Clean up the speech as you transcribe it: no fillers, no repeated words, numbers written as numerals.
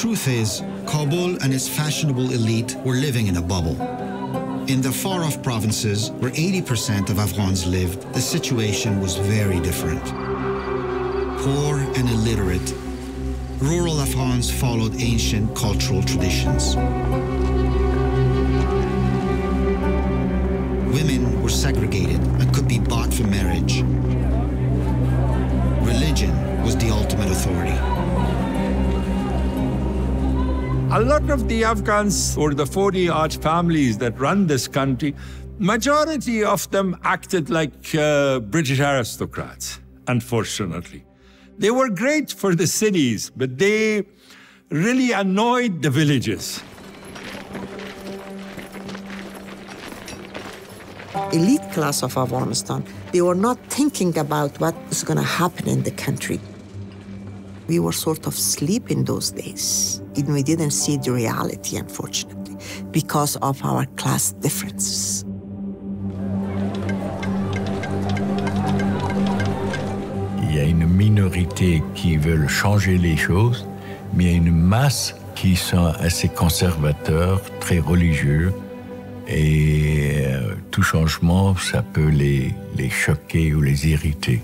truth is, Kabul and its fashionable elite were living in a bubble. In the far-off provinces, where 80% of Afghans lived, the situation was very different. Poor and illiterate, rural Afghans followed ancient cultural traditions. Women were segregated and could be bought for marriage. Religion was the ultimate authority. A lot of the Afghans, or the 40-odd families that run this country, majority of them acted like British aristocrats, unfortunately. They were great for the cities, but they really annoyed the villages. Elite class of Afghanistan, they were not thinking about what was going to happen in the country. We were sort of asleep in those days. And we didn't see the reality, unfortunately, because of our class differences. Il y a une minorité qui veulent changer les choses, mais il y a une masse qui sont assez conservateurs, très religieux, et tout changement, ça peut les choquer ou les irriter.